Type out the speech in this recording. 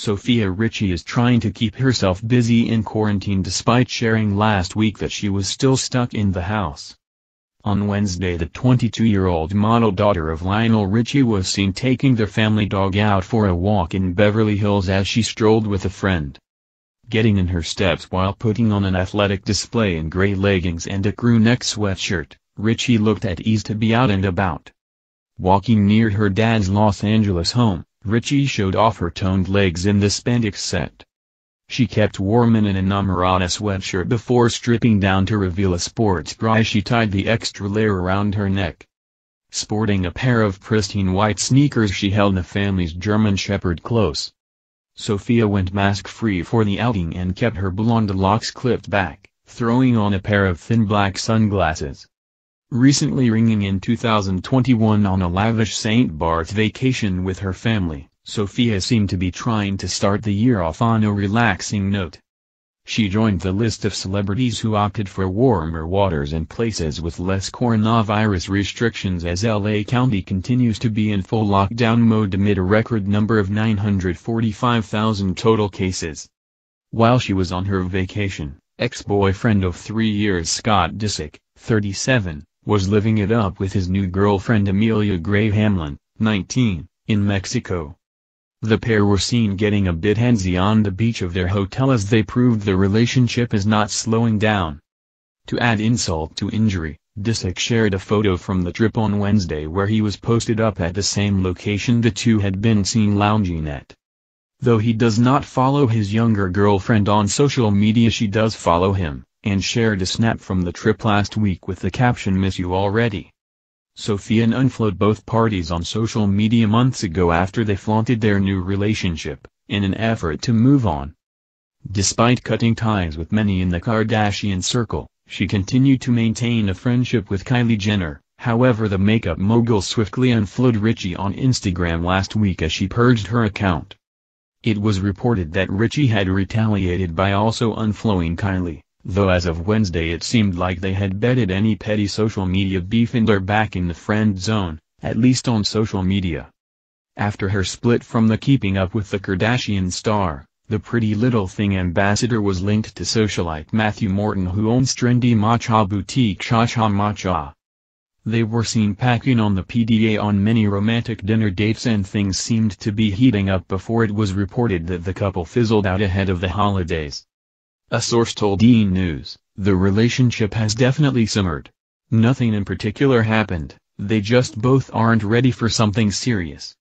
Sofia Richie is trying to keep herself busy in quarantine despite sharing last week that she was still stuck in the house. On Wednesday, the 22-year-old model daughter of Lionel Richie was seen taking their family dog out for a walk in Beverly Hills as she strolled with a friend. Getting in her steps while putting on an athletic display in gray leggings and a crew-neck sweatshirt, Richie looked at ease to be out and about. Walking near her dad's Los Angeles home, Richie showed off her toned legs in the spandex set. She kept warm in an inamorata sweatshirt before stripping down to reveal a sports bra as she tied the extra layer around her neck. Sporting a pair of pristine white sneakers, she held the family's German Shepherd close. Sofia went mask-free for the outing and kept her blonde locks clipped back, throwing on a pair of thin black sunglasses. Recently ringing in 2021 on a lavish St. Bart's vacation with her family, Sofia seemed to be trying to start the year off on a relaxing note. She joined the list of celebrities who opted for warmer waters and places with less coronavirus restrictions as LA County continues to be in full lockdown mode amid a record number of 945,000 total cases. While she was on her vacation, ex-boyfriend of 3 years Scott Disick, 37, was living it up with his new girlfriend Amelia Gray Hamlin, 19, in Mexico. The pair were seen getting a bit handsy on the beach of their hotel as they proved the relationship is not slowing down. To add insult to injury, Disick shared a photo from the trip on Wednesday where he was posted up at the same location the two had been seen lounging at. Though he does not follow his younger girlfriend on social media, she does follow him, and shared a snap from the trip last week with the caption "Miss you already." Sofia unfollowed both parties on social media months ago after they flaunted their new relationship, in an effort to move on. Despite cutting ties with many in the Kardashian circle, she continued to maintain a friendship with Kylie Jenner. However, the makeup mogul swiftly unfollowed Richie on Instagram last week as she purged her account. It was reported that Richie had retaliated by also unfollowing Kylie, though as of Wednesday it seemed like they had bedded any petty social media beef and are back in the friend zone, at least on social media. After her split from the Keeping Up with the Kardashian star, the Pretty Little Thing ambassador was linked to socialite Matthew Morton, who owns trendy matcha boutique Chacha Matcha. They were seen packing on the PDA on many romantic dinner dates, and things seemed to be heating up before it was reported that the couple fizzled out ahead of the holidays. A source told E! News, "The relationship has definitely simmered. Nothing in particular happened, they just both aren't ready for something serious."